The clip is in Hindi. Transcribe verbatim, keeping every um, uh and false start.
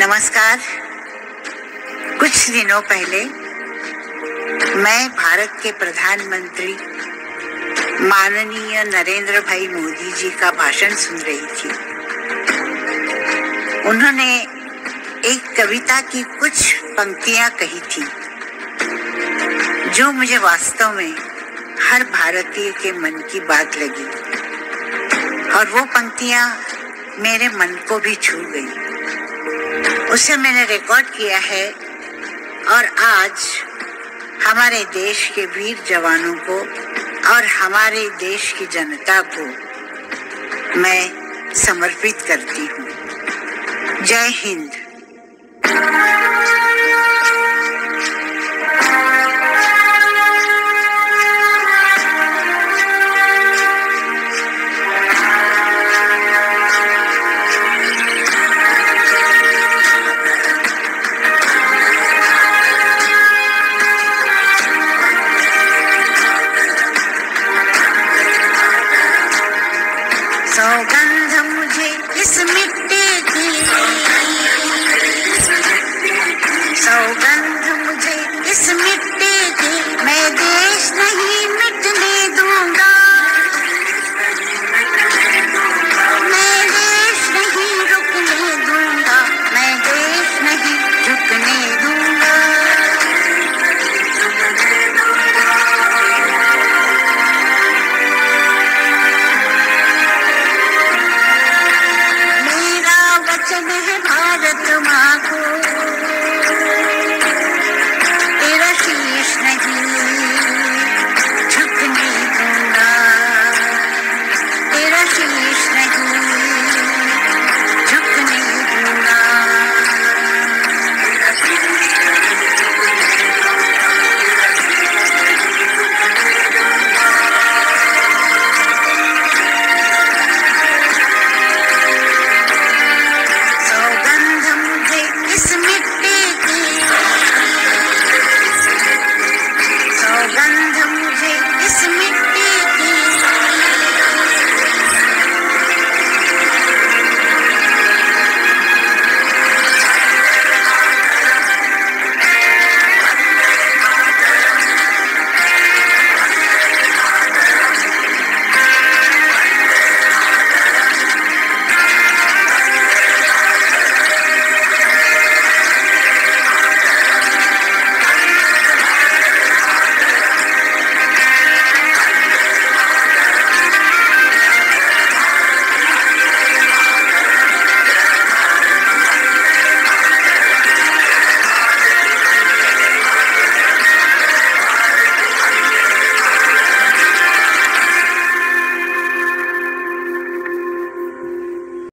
नमस्कार। कुछ दिनों पहले मैं भारत के प्रधानमंत्री माननीय नरेंद्र भाई मोदी जी का भाषण सुन रही थी। उन्होंने एक कविता की कुछ पंक्तियां कही थी जो मुझे वास्तव में हर भारतीय के मन की बात लगी, और वो पंक्तियां मेरे मन को भी छू गई। उसे मैंने रिकॉर्ड किया है और आज हमारे देश के वीर जवानों को और हमारे देश की जनता को मैं समर्पित करती हूँ। जय हिंद।